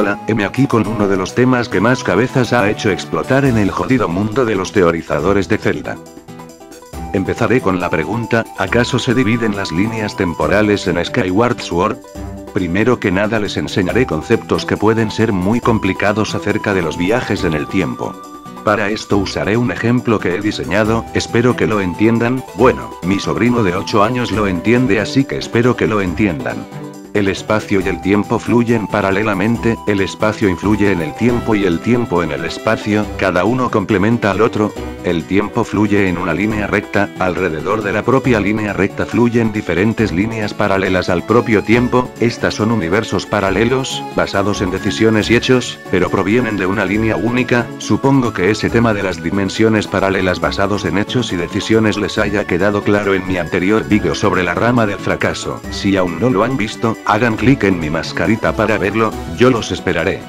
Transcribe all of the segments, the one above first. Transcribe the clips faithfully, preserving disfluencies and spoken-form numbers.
Hola, heme aquí con uno de los temas que más cabezas ha hecho explotar en el jodido mundo de los teorizadores de Zelda. Empezaré con la pregunta, ¿acaso se dividen las líneas temporales en Skyward Sword? Primero que nada les enseñaré conceptos que pueden ser muy complicados acerca de los viajes en el tiempo. Para esto usaré un ejemplo que he diseñado, espero que lo entiendan, bueno, mi sobrino de ocho años lo entiende así que espero que lo entiendan. El espacio y el tiempo fluyen paralelamente, el espacio influye en el tiempo y el tiempo en el espacio, cada uno complementa al otro, el tiempo fluye en una línea recta, alrededor de la propia línea recta fluyen diferentes líneas paralelas al propio tiempo, estas son universos paralelos, basados en decisiones y hechos, pero provienen de una línea única, supongo que ese tema de las dimensiones paralelas basados en hechos y decisiones les haya quedado claro en mi anterior vídeo sobre la rama del fracaso, si aún no lo han visto, hagan clic en mi mascarita para verlo, yo los esperaré.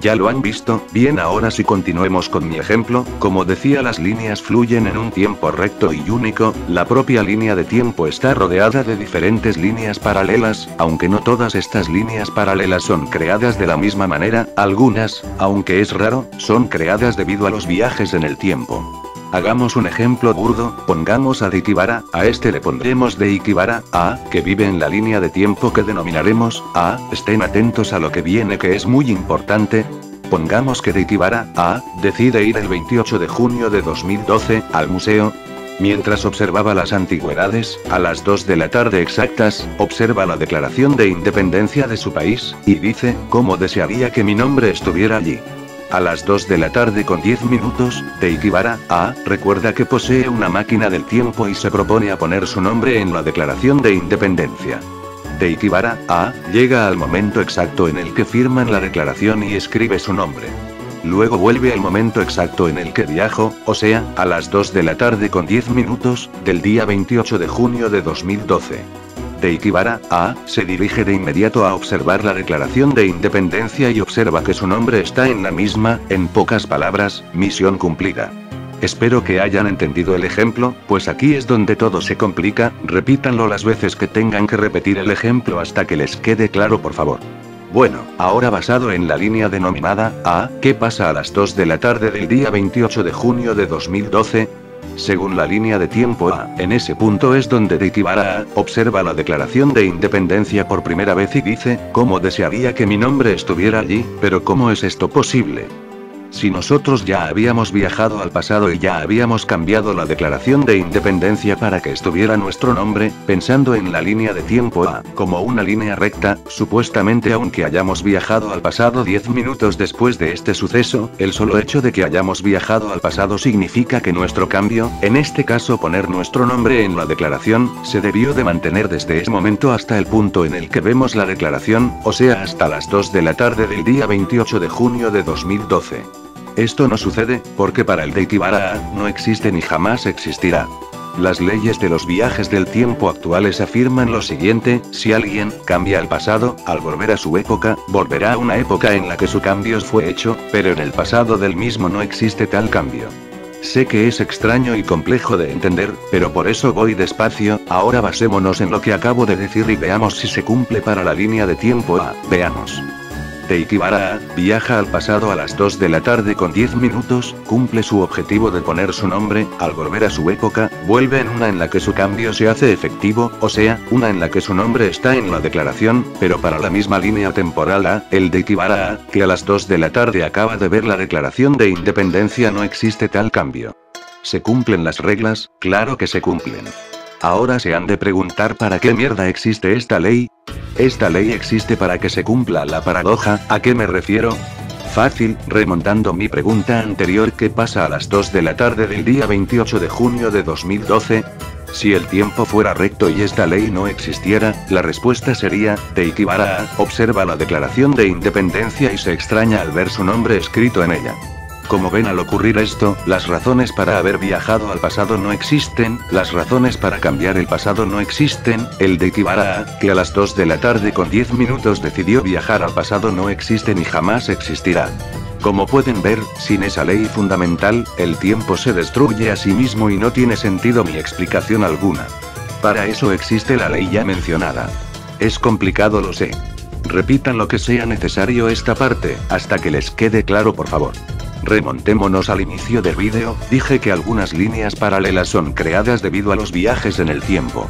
Ya lo han visto, bien ahora si continuemos con mi ejemplo, como decía las líneas fluyen en un tiempo recto y único, la propia línea de tiempo está rodeada de diferentes líneas paralelas, aunque no todas estas líneas paralelas son creadas de la misma manera, algunas, aunque es raro, son creadas debido a los viajes en el tiempo. Hagamos un ejemplo burdo, pongamos a Deikybara, a este le pondremos Deikybara, A, que vive en la línea de tiempo que denominaremos, A, estén atentos a lo que viene que es muy importante. Pongamos que Deikybara, A, decide ir el veintiocho de junio de dos mil doce, al museo. Mientras observaba las antigüedades, a las dos de la tarde exactas, observa la declaración de independencia de su país, y dice, ¿cómo desearía que mi nombre estuviera allí? A las dos de la tarde con diez minutos, Deikybara, A, recuerda que posee una máquina del tiempo y se propone a poner su nombre en la Declaración de Independencia. Deikybara, A, llega al momento exacto en el que firman la declaración y escribe su nombre. Luego vuelve al momento exacto en el que viajó, o sea, a las dos de la tarde con diez minutos, del día veintiocho de junio de dos mil doce. Deikybara, A, se dirige de inmediato a observar la Declaración de Independencia y observa que su nombre está en la misma, en pocas palabras, misión cumplida. Espero que hayan entendido el ejemplo, pues aquí es donde todo se complica, repítanlo las veces que tengan que repetir el ejemplo hasta que les quede claro por favor. Bueno, ahora basado en la línea denominada, A, ¿qué pasa a las dos de la tarde del día veintiocho de junio de dos mil doce? Según la línea de tiempo A, en ese punto es donde Deikybara, A, observa la Declaración de Independencia por primera vez y dice, ¿cómo desearía que mi nombre estuviera allí? Pero ¿cómo es esto posible? Si nosotros ya habíamos viajado al pasado y ya habíamos cambiado la Declaración de Independencia para que estuviera nuestro nombre, pensando en la línea de tiempo A, como una línea recta, supuestamente aunque hayamos viajado al pasado diez minutos después de este suceso, el solo hecho de que hayamos viajado al pasado significa que nuestro cambio, en este caso poner nuestro nombre en la declaración, se debió de mantener desde ese momento hasta el punto en el que vemos la declaración, o sea hasta las dos de la tarde del día veintiocho de junio de dos mil doce. Esto no sucede, porque para el Deikybara no existe ni jamás existirá. Las leyes de los viajes del tiempo actuales afirman lo siguiente, si alguien cambia el pasado, al volver a su época, volverá a una época en la que su cambio fue hecho, pero en el pasado del mismo no existe tal cambio. Sé que es extraño y complejo de entender, pero por eso voy despacio, ahora basémonos en lo que acabo de decir y veamos si se cumple para la línea de tiempo A, veamos. Deikybara, A, viaja al pasado a las dos de la tarde con diez minutos, cumple su objetivo de poner su nombre, al volver a su época, vuelve en una en la que su cambio se hace efectivo, o sea, una en la que su nombre está en la declaración, pero para la misma línea temporal A, el Deikybara, A, que a las dos de la tarde acaba de ver la Declaración de Independencia no existe tal cambio. ¿Se cumplen las reglas? Claro que se cumplen. Ahora se han de preguntar ¿para qué mierda existe esta ley? Esta ley existe para que se cumpla la paradoja, ¿a qué me refiero? Fácil, remontando mi pregunta anterior ¿qué pasa a las dos de la tarde del día veintiocho de junio de dos mil doce? Si el tiempo fuera recto y esta ley no existiera, la respuesta sería, Deikybara, A, observa la Declaración de Independencia y se extraña al ver su nombre escrito en ella. Como ven al ocurrir esto, las razones para haber viajado al pasado no existen, las razones para cambiar el pasado no existen, el Deikybara, A, que a las dos de la tarde con diez minutos decidió viajar al pasado no existe ni jamás existirá. Como pueden ver, sin esa ley fundamental, el tiempo se destruye a sí mismo y no tiene sentido ni explicación alguna. Para eso existe la ley ya mencionada. Es complicado lo sé. Repitan lo que sea necesario esta parte, hasta que les quede claro, por favor. Remontémonos al inicio del vídeo, dije que algunas líneas paralelas son creadas debido a los viajes en el tiempo.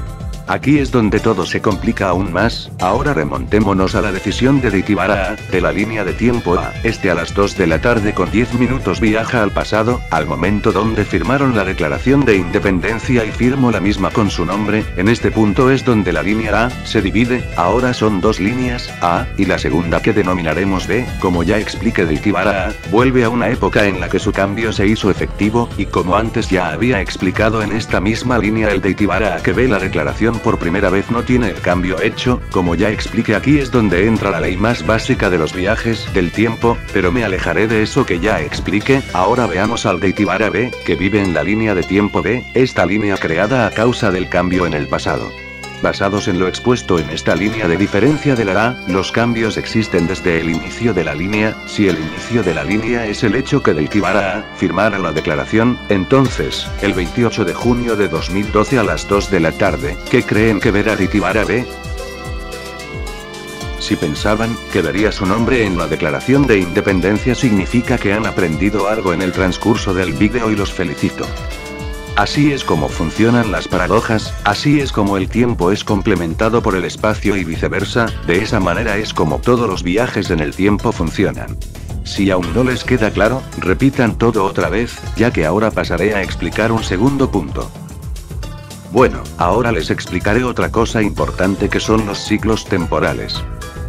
Aquí es donde todo se complica aún más, ahora remontémonos a la decisión de Deikybara, de la línea de tiempo A, este a las dos de la tarde con diez minutos viaja al pasado, al momento donde firmaron la declaración de independencia y firmó la misma con su nombre, en este punto es donde la línea A se divide, ahora son dos líneas, A, y la segunda que denominaremos B, como ya expliqué Deikybara, vuelve a una época en la que su cambio se hizo efectivo, y como antes ya había explicado en esta misma línea el Deikybara que ve la declaración por primera vez no tiene el cambio hecho, como ya expliqué aquí es donde entra la ley más básica de los viajes del tiempo, pero me alejaré de eso que ya expliqué, ahora veamos al Deikybara B, que vive en la línea de tiempo B, esta línea creada a causa del cambio en el pasado. Basados en lo expuesto en esta línea de diferencia de la A, los cambios existen desde el inicio de la línea, si el inicio de la línea es el hecho que Deikybara A firmara la declaración, entonces, el veintiocho de junio de dos mil doce a las dos de la tarde, ¿qué creen que verá Deikybara B? Si pensaban que vería su nombre en la declaración de independencia significa que han aprendido algo en el transcurso del vídeo y los felicito. Así es como funcionan las paradojas, así es como el tiempo es complementado por el espacio y viceversa, de esa manera es como todos los viajes en el tiempo funcionan. Si aún no les queda claro, repitan todo otra vez, ya que ahora pasaré a explicar un segundo punto. Bueno, ahora les explicaré otra cosa importante que son los ciclos temporales.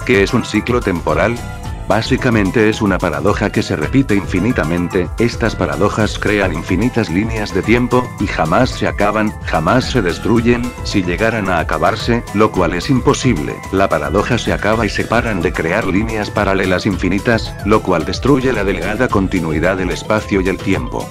¿Qué es un ciclo temporal? Básicamente es una paradoja que se repite infinitamente, estas paradojas crean infinitas líneas de tiempo, y jamás se acaban, jamás se destruyen, si llegaran a acabarse, lo cual es imposible, la paradoja se acaba y se paran de crear líneas paralelas infinitas, lo cual destruye la delgada continuidad del espacio y el tiempo.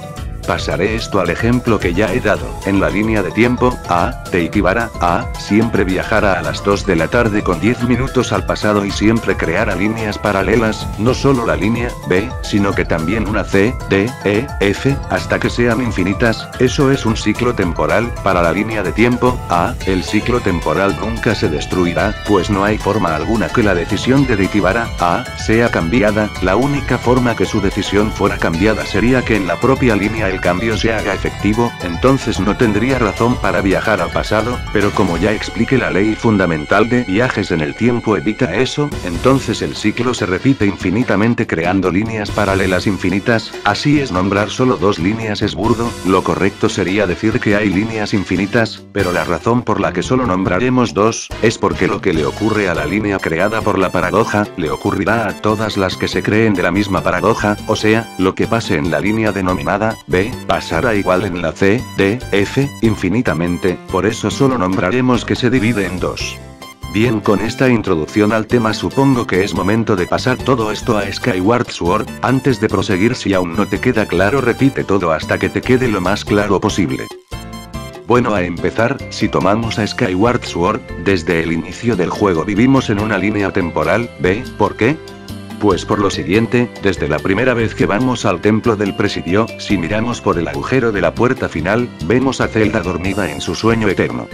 Pasaré esto al ejemplo que ya he dado, en la línea de tiempo, A, Deikybara, A, siempre viajara a las dos de la tarde con diez minutos al pasado y siempre creara líneas paralelas, no solo la línea, B, sino que también una C, D, E, F, hasta que sean infinitas, eso es un ciclo temporal, para la línea de tiempo, A, el ciclo temporal nunca se destruirá, pues no hay forma alguna que la decisión de Deikybara, A, sea cambiada, la única forma que su decisión fuera cambiada sería que en la propia línea el cambio se haga efectivo, entonces no tendría razón para viajar al pasado, pero como ya expliqué la ley fundamental de viajes en el tiempo evita eso, entonces el ciclo se repite infinitamente creando líneas paralelas infinitas, así es nombrar solo dos líneas es burdo, lo correcto sería decir que hay líneas infinitas, pero la razón por la que solo nombraremos dos, es porque lo que le ocurre a la línea creada por la paradoja, le ocurrirá a todas las que se creen de la misma paradoja, o sea, lo que pase en la línea denominada, B, pasará igual en la C, D, F, infinitamente, por eso solo nombraremos que se divide en dos. Bien, con esta introducción al tema supongo que es momento de pasar todo esto a Skyward Sword, antes de proseguir si aún no te queda claro repite todo hasta que te quede lo más claro posible. Bueno, a empezar, si tomamos a Skyward Sword, desde el inicio del juego vivimos en una línea temporal, B, ¿por qué? Pues por lo siguiente, desde la primera vez que vamos al templo del presidio, si miramos por el agujero de la puerta final, vemos a Zelda dormida en su sueño eterno.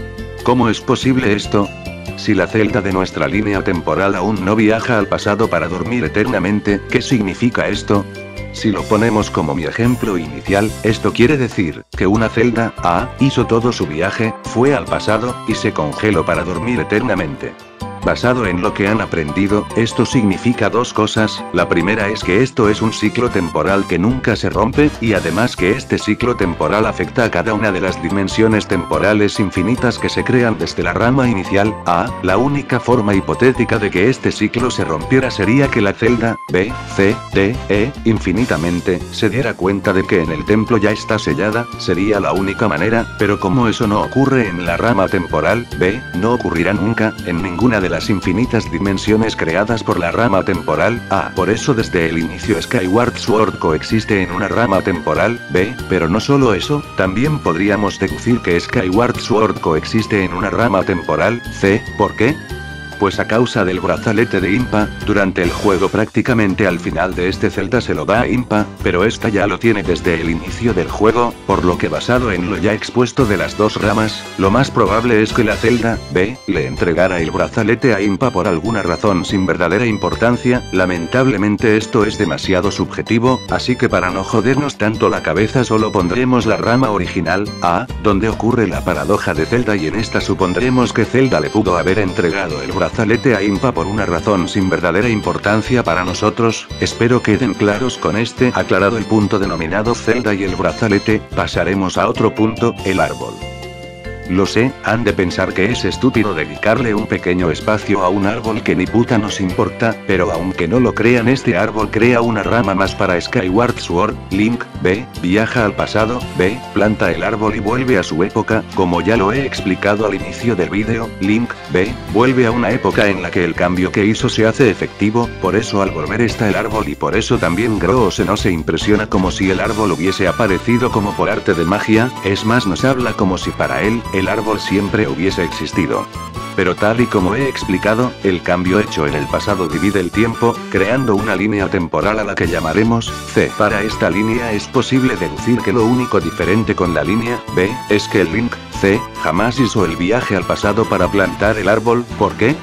¿Cómo es posible esto? Si la Zelda de nuestra línea temporal aún no viaja al pasado para dormir eternamente, ¿qué significa esto? Si lo ponemos como mi ejemplo inicial, esto quiere decir, que una Zelda, A, hizo todo su viaje, fue al pasado, y se congeló para dormir eternamente. Basado en lo que han aprendido, esto significa dos cosas, la primera es que esto es un ciclo temporal que nunca se rompe, y además que este ciclo temporal afecta a cada una de las dimensiones temporales infinitas que se crean desde la rama inicial, A, la única forma hipotética de que este ciclo se rompiera sería que la celda, B, C, D, E, infinitamente, se diera cuenta de que en el templo ya está sellada, sería la única manera, pero como eso no ocurre en la rama temporal, B, no ocurrirá nunca, en ninguna de las infinitas dimensiones creadas por la rama temporal, A. Por eso desde el inicio Skyward Sword coexiste en una rama temporal, B. Pero no solo eso, también podríamos deducir que Skyward Sword coexiste en una rama temporal, C. ¿Por qué? pues a causa del brazalete de Impa, durante el juego prácticamente al final de este Zelda se lo da a Impa, pero esta ya lo tiene desde el inicio del juego, por lo que basado en lo ya expuesto de las dos ramas, lo más probable es que la Zelda, B, le entregara el brazalete a Impa por alguna razón sin verdadera importancia, lamentablemente esto es demasiado subjetivo, así que para no jodernos tanto la cabeza solo pondremos la rama original, A, donde ocurre la paradoja de Zelda y en esta supondremos que Zelda le pudo haber entregado el brazalete a Impa por una razón sin verdadera importancia para nosotros, espero queden claros con este aclarado el punto denominado Zelda y el brazalete, pasaremos a otro punto, el árbol. Lo sé, han de pensar que es estúpido dedicarle un pequeño espacio a un árbol que ni puta nos importa, pero aunque no lo crean este árbol crea una rama más para Skyward Sword, Link, B, viaja al pasado, B, planta el árbol y vuelve a su época, como ya lo he explicado al inicio del vídeo, Link, B, vuelve a una época en la que el cambio que hizo se hace efectivo, por eso al volver está el árbol y por eso también Grohose no se impresiona como si el árbol hubiese aparecido como por arte de magia, es más nos habla como si para él, el árbol siempre hubiese existido. Pero tal y como he explicado, el cambio hecho en el pasado divide el tiempo, creando una línea temporal a la que llamaremos C. Para esta línea es posible deducir que lo único diferente con la línea B, es que el Link, C, jamás hizo el viaje al pasado para plantar el árbol, ¿por qué?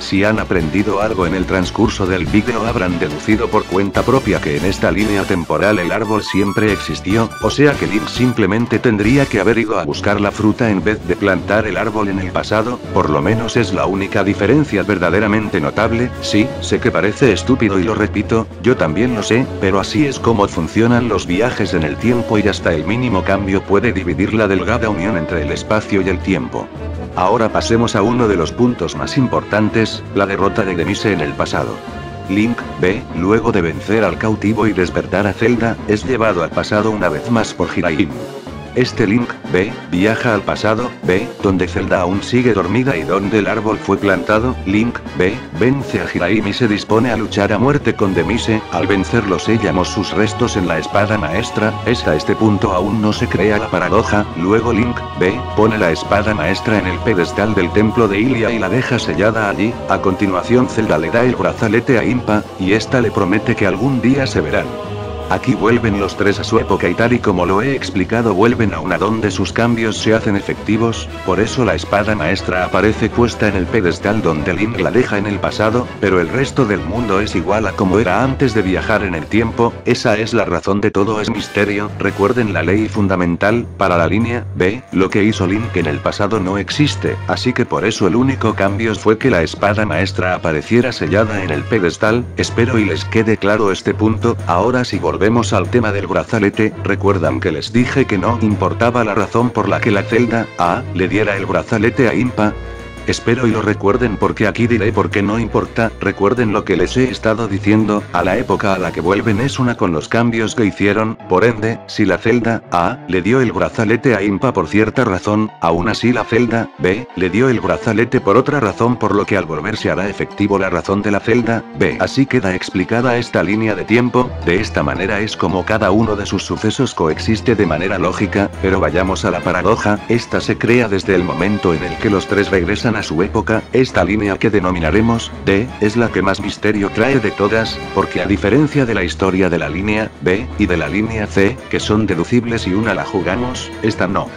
Si han aprendido algo en el transcurso del vídeo habrán deducido por cuenta propia que en esta línea temporal el árbol siempre existió, o sea que Link simplemente tendría que haber ido a buscar la fruta en vez de plantar el árbol en el pasado, por lo menos es la única diferencia verdaderamente notable, sí, sé que parece estúpido y lo repito, yo también lo sé, pero así es como funcionan los viajes en el tiempo y hasta el mínimo cambio puede dividir la delgada unión entre el espacio y el tiempo. Ahora pasemos a uno de los puntos más importantes, la derrota de Demise en el pasado. Link, B, luego de vencer al cautivo y despertar a Zelda, es llevado al pasado una vez más por Ghirahim. Este Link, B, viaja al pasado, B, donde Zelda aún sigue dormida y donde el árbol fue plantado, Link, B, vence a Ghirahim y se dispone a luchar a muerte con Demise, al vencerlo sellamos sus restos en la espada maestra, es a este punto aún no se crea la paradoja, luego Link, B, pone la espada maestra en el pedestal del templo de Hylia y la deja sellada allí, a continuación Zelda le da el brazalete a Impa, y esta le promete que algún día se verán. Aquí vuelven los tres a su época y tal y como lo he explicado vuelven a una donde sus cambios se hacen efectivos, por eso la espada maestra aparece puesta en el pedestal donde Link la deja en el pasado, pero el resto del mundo es igual a como era antes de viajar en el tiempo, esa es la razón de todo es misterio, recuerden la ley fundamental, para la línea B, lo que hizo Link en el pasado no existe, así que por eso el único cambio fue que la espada maestra apareciera sellada en el pedestal, espero y les quede claro este punto, ahora sí volvemos. Volvemos al tema del brazalete, recuerdan que les dije que no importaba la razón por la que la Zelda, A, le diera el brazalete a Impa. Espero y lo recuerden porque aquí diré por qué no importa, recuerden lo que les he estado diciendo, a la época a la que vuelven es una con los cambios que hicieron, por ende, si la Zelda, A, le dio el brazalete a Impa por cierta razón, aún así la Zelda, B, le dio el brazalete por otra razón por lo que al volver se hará efectivo la razón de la Zelda, B. Así queda explicada esta línea de tiempo, de esta manera es como cada uno de sus sucesos coexiste de manera lógica, pero vayamos a la paradoja, esta se crea desde el momento en el que los tres regresan a su época, esta línea que denominaremos D, es la que más misterio trae de todas, porque a diferencia de la historia de la línea B y de la línea C, que son deducibles y una la jugamos, esta no.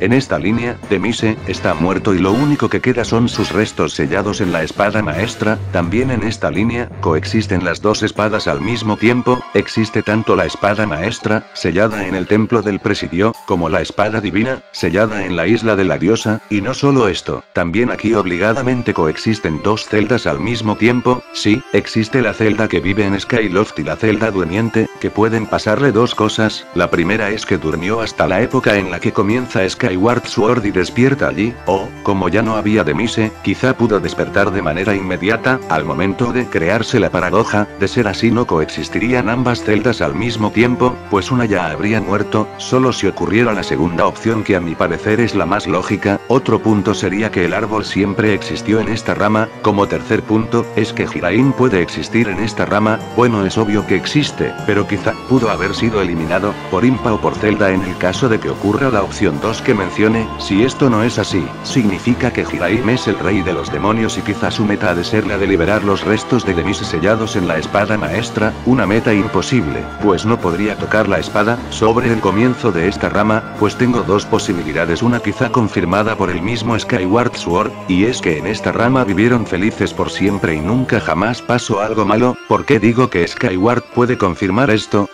En esta línea, Demise, está muerto y lo único que queda son sus restos sellados en la espada maestra, también en esta línea, coexisten las dos espadas al mismo tiempo, existe tanto la espada maestra, sellada en el templo del presidio, como la espada divina, sellada en la isla de la diosa, y no solo esto, también aquí obligadamente coexisten dos celdas al mismo tiempo, sí, existe la celda que vive en Skyloft y la celda durmiente, que pueden pasarle dos cosas, la primera es que durmió hasta la época en la que comienza Skyloft Skyward Sword y despierta allí, o, como ya no había Demise, quizá pudo despertar de manera inmediata, al momento de crearse la paradoja, de ser así no coexistirían ambas celdas al mismo tiempo, pues una ya habría muerto, solo si ocurriera la segunda opción que a mi parecer es la más lógica, otro punto sería que el árbol siempre existió en esta rama, como tercer punto, es que Ghirahim puede existir en esta rama, bueno es obvio que existe, pero quizá, pudo haber sido eliminado, por Impa o por Zelda en el caso de que ocurra la opción dos que mencione, si esto no es así, significa que Ghirahim es el rey de los demonios y quizá su meta ha de ser la de liberar los restos de Demise sellados en la espada maestra, una meta imposible, pues no podría tocar la espada. Sobre el comienzo de esta rama, pues tengo dos posibilidades, una quizá confirmada por el mismo Skyward Sword, y es que en esta rama vivieron felices por siempre y nunca jamás pasó algo malo. ¿Por qué digo que Skyward puede confirmar esto?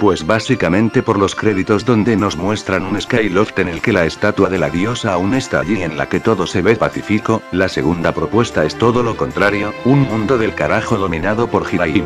Pues básicamente por los créditos donde nos muestran un Skyloft en el que la estatua de la diosa aún está allí, en la que todo se ve pacífico. La segunda propuesta es todo lo contrario, un mundo del carajo dominado por Ghirahim.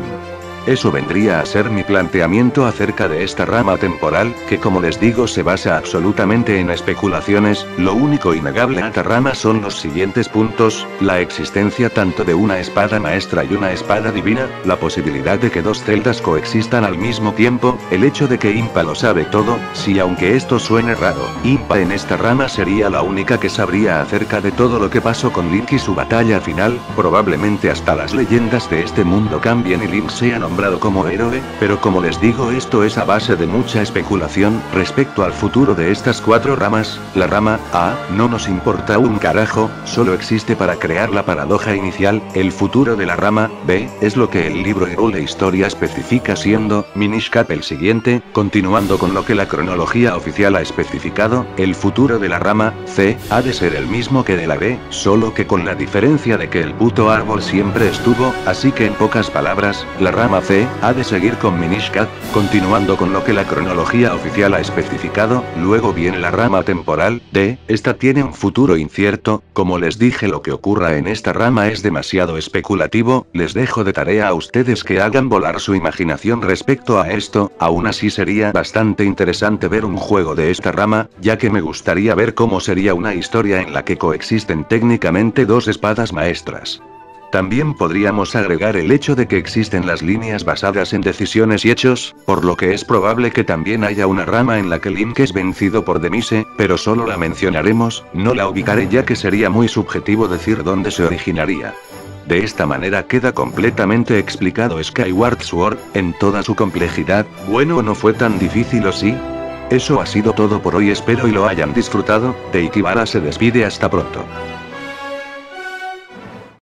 Eso vendría a ser mi planteamiento acerca de esta rama temporal, que como les digo se basa absolutamente en especulaciones. Lo único innegable a esta rama son los siguientes puntos: la existencia tanto de una espada maestra y una espada divina, la posibilidad de que dos celdas coexistan al mismo tiempo, el hecho de que Impa lo sabe todo, si aunque esto suene raro, Impa en esta rama sería la única que sabría acerca de todo lo que pasó con Link y su batalla final, probablemente hasta las leyendas de este mundo cambien y Link sea nombrado como héroe, pero como les digo esto es a base de mucha especulación. Respecto al futuro de estas cuatro ramas, la rama A no nos importa un carajo, solo existe para crear la paradoja inicial. El futuro de la rama B es lo que el libro Hyrule Historia especifica siendo Minish Cap el siguiente, continuando con lo que la cronología oficial ha especificado. El futuro de la rama C ha de ser el mismo que de la B, solo que con la diferencia de que el puto árbol siempre estuvo, así que en pocas palabras, la rama C ha de seguir con Minish Cap, continuando con lo que la cronología oficial ha especificado. Luego viene la rama temporal D, esta tiene un futuro incierto, como les dije lo que ocurra en esta rama es demasiado especulativo, les dejo de tarea a ustedes que hagan volar su imaginación respecto a esto. Aún así sería bastante interesante ver un juego de esta rama, ya que me gustaría ver cómo sería una historia en la que coexisten técnicamente dos espadas maestras. También podríamos agregar el hecho de que existen las líneas basadas en decisiones y hechos, por lo que es probable que también haya una rama en la que Link es vencido por Demise, pero solo la mencionaremos, no la ubicaré ya que sería muy subjetivo decir dónde se originaría. De esta manera queda completamente explicado Skyward Sword, en toda su complejidad. Bueno, no fue tan difícil, ¿o sí? Eso ha sido todo por hoy, espero y lo hayan disfrutado. Deikybara se despide, hasta pronto.